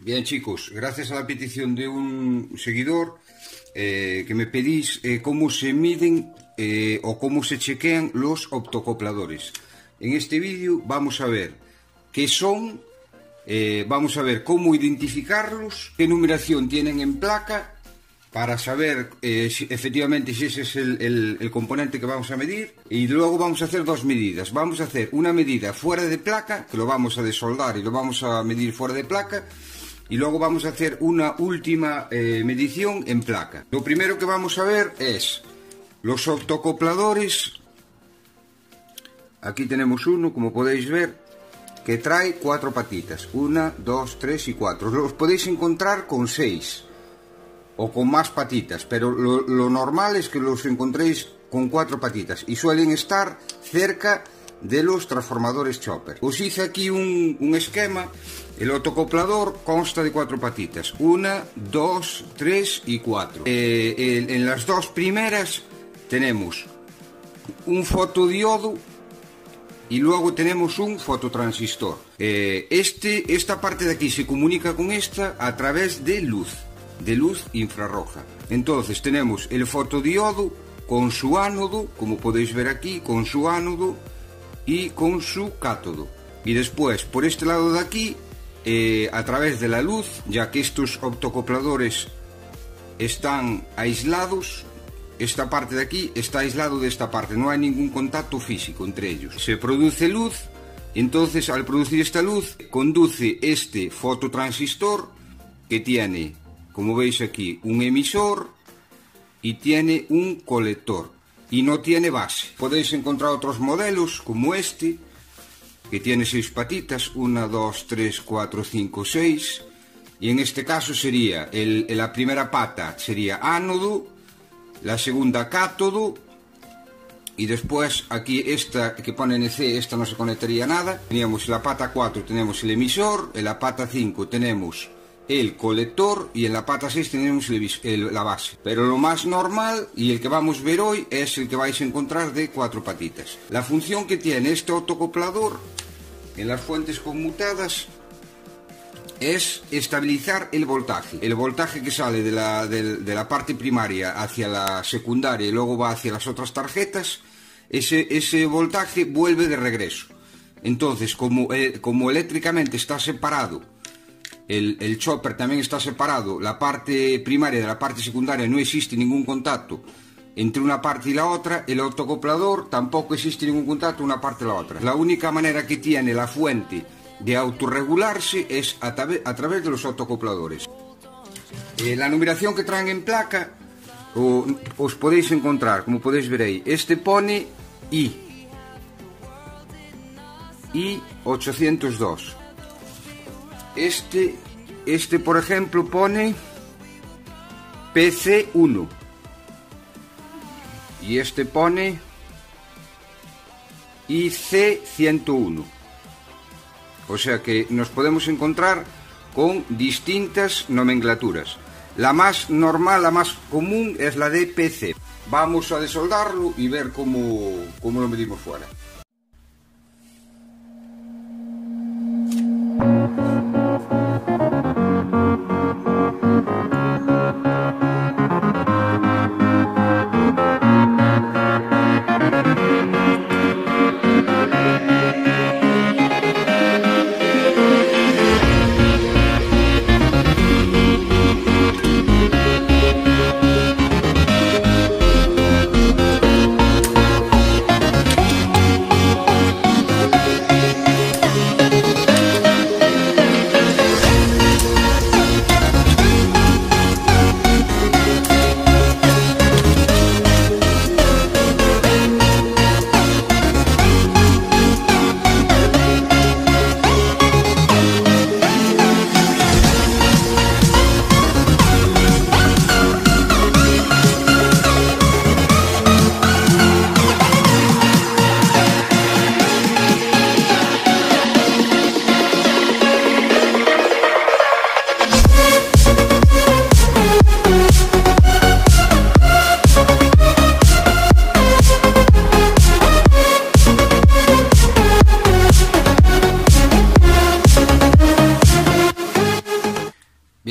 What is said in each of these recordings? Bien, chicos, gracias a la petición de un seguidor que me pedís cómo se miden o cómo se chequean los optocopladores. En este vídeo vamos a ver qué son, vamos a ver cómo identificarlos, qué numeración tienen en placa, para saber si, efectivamente, si ese es el componente que vamos a medir. Y luego vamos a hacer dos medidas. Vamos a hacer una medida fuera de placa, que lo vamos a desoldar y lo vamos a medir fuera de placa, y luego vamos a hacer una última medición en placa. Lo primero que vamos a ver es los optocopladores. Aquí tenemos uno, como podéis ver, que trae 4 patitas, 1, 2, 3 y 4. Los podéis encontrar con 6 o con más patitas, pero lo normal es que los encontréis con 4 patitas y suelen estar cerca de los transformadores chopper. Os hice aquí un esquema. El autocoplador consta de 4 patitas, 1, 2, 3 y 4. En las dos primeras tenemos un fotodiodo y luego tenemos un fototransistor. Esta parte de aquí se comunica con esta a través de luz infrarroja. Entonces tenemos el fotodiodo con su ánodo, como podéis ver aquí, con su ánodo y con su cátodo, y después por este lado de aquí a través de la luz, ya que estos optocopladores están aislados. Esta parte de aquí está aislado de esta parte, no hay ningún contacto físico entre ellos. Se produce luz, entonces al producir esta luz conduce este fototransistor, que tiene, como veis aquí, un emisor y tiene un colector, y no tiene base. Podéis encontrar otros modelos como este, que tiene 6 patitas, 1, 2, 3, 4, 5, 6, y en este caso sería, la primera pata sería ánodo, la segunda cátodo, y después aquí esta que pone NC, esta no se conectaría a nada. Teníamos la pata 4, tenemos el emisor, en la pata 5 tenemos el colector y en la pata 6 tenemos la base. Pero lo más normal y el que vamos a ver hoy es el que vais a encontrar de 4 patitas. La función que tiene este autocoplador en las fuentes conmutadas es estabilizar el voltaje. El voltaje que sale de la parte primaria hacia la secundaria y luego va hacia las otras tarjetas, ese voltaje vuelve de regreso. Entonces, como eléctricamente está separado, el chopper también está separado, la parte primaria de la parte secundaria, no existe ningún contacto entre una parte y la otra. El autocoplador tampoco existe ningún contacto una parte y la otra. La única manera que tiene la fuente de autorregularse es a través de los autocopladores. La numeración que traen en placa os podéis encontrar, como podéis ver ahí. Este pone I802. Este por ejemplo pone PC1 y este pone IC101. O sea que nos podemos encontrar con distintas nomenclaturas. La más normal, la más común, es la de PC. Vamos a desoldarlo y ver cómo lo medimos fuera.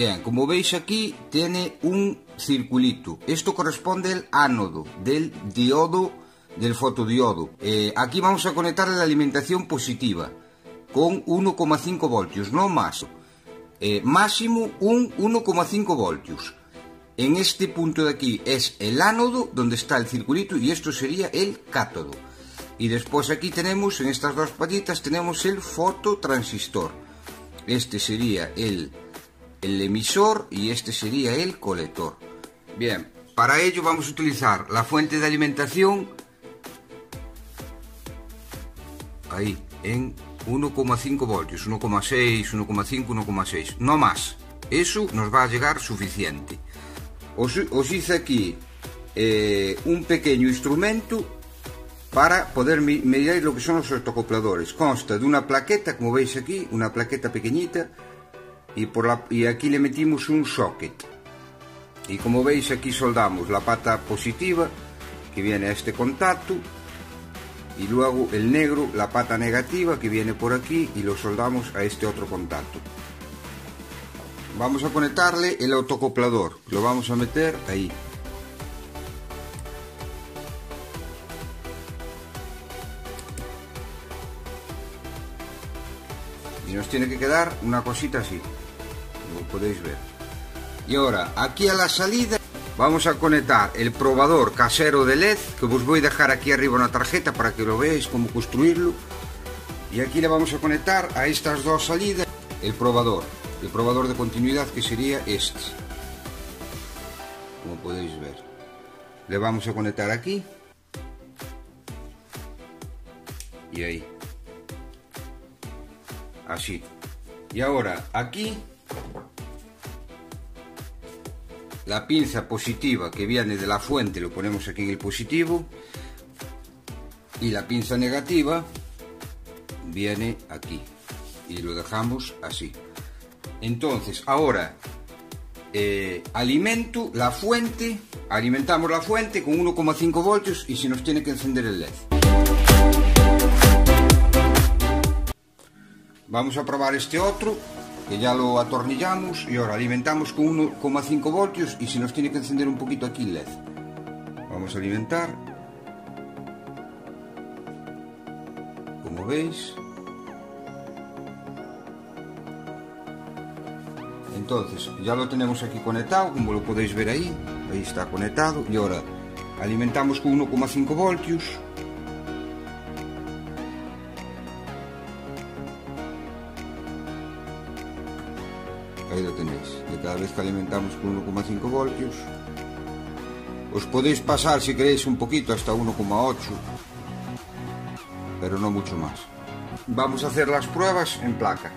Bien, como veis aquí tiene un circulito. Esto corresponde al ánodo del diodo, del fotodiodo. Aquí vamos a conectar la alimentación positiva con 1,5 voltios, no más. Máximo un 1,5 voltios. En este punto de aquí es el ánodo donde está el circulito y esto sería el cátodo. Y después aquí tenemos, en estas dos patitas, tenemos el fototransistor. Este sería el emisor y este sería el colector. Bien, para ello vamos a utilizar la fuente de alimentación ahí en 1,5 voltios, 1,6, 1,5, 1,6, no más. Eso nos va a llegar suficiente. Os hice aquí un pequeño instrumento para poder medir lo que son los autoacopladores. Consta de una plaqueta, como veis aquí, una plaqueta pequeñita, y aquí le metimos un socket. Y como veis aquí soldamos la pata positiva, que viene a este contacto, y luego el negro, la pata negativa, que viene por aquí, y lo soldamos a este otro contacto. Vamos a conectarle el autoacoplador, lo vamos a meter ahí. Y nos tiene que quedar una cosita así, como podéis ver. Y ahora, aquí a la salida, vamos a conectar el probador casero de LED, que os voy a dejar aquí arriba una tarjeta para que lo veáis cómo construirlo. Y aquí le vamos a conectar a estas dos salidas el probador de continuidad, que sería este, como podéis ver. Le vamos a conectar aquí y ahí. Así. Y ahora aquí la pinza positiva que viene de la fuente lo ponemos aquí en el positivo y la pinza negativa viene aquí y lo dejamos así. Entonces ahora alimentamos la fuente con 1,5 voltios y se nos tiene que encender el LED. Vamos a probar este otro, que ya lo atornillamos, y ahora alimentamos con 1,5 voltios y se nos tiene que encender un poquito aquí el LED. Vamos a alimentar. Como veis. Entonces, ya lo tenemos aquí conectado, como lo podéis ver ahí. Ahí está conectado. Y ahora alimentamos con 1,5 voltios. Ahí lo tenéis, que cada vez que alimentamos con 1,5 voltios os podéis pasar si queréis un poquito hasta 1,8, pero no mucho más. Vamos a hacer las pruebas en placa.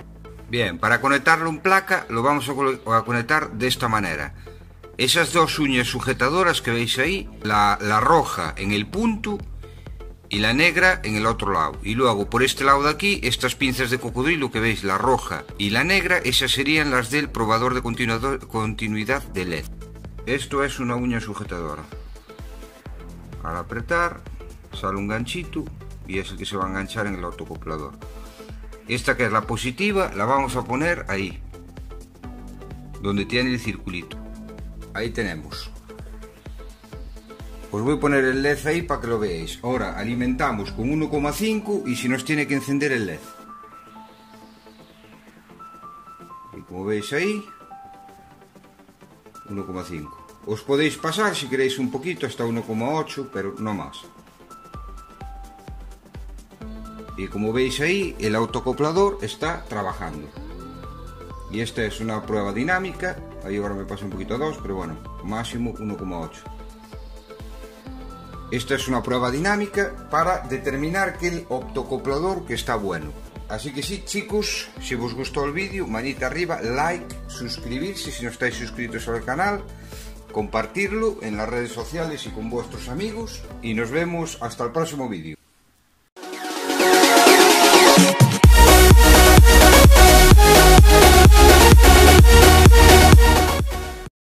Bien, para conectarlo en placa lo vamos a conectar de esta manera. Esas dos uñas sujetadoras que veis ahí, la roja en el punto y la negra en el otro lado, y luego por este lado de aquí, estas pinzas de cocodrilo que veis, la roja y la negra, esas serían las del probador de continuidad de LED. Esto es una uña sujetadora. Al apretar sale un ganchito y es el que se va a enganchar en el autoacoplador. Esta, que es la positiva, la vamos a poner ahí donde tiene el circulito. Ahí tenemos. Os voy a poner el LED ahí para que lo veáis. Ahora alimentamos con 1,5 y se nos tiene que encender el LED. Y como veis ahí, 1,5. Os podéis pasar si queréis un poquito hasta 1,8, pero no más. Y como veis ahí, el autoacoplador está trabajando. Y esta es una prueba dinámica. Ahí ahora me paso un poquito a 2, pero bueno, máximo 1,8. Esta es una prueba dinámica para determinar que el autoacoplador que está bueno. Así que sí, chicos, si os gustó el vídeo, manita arriba, like, suscribirse si no estáis suscritos al canal, compartirlo en las redes sociales y con vuestros amigos, y nos vemos hasta el próximo vídeo.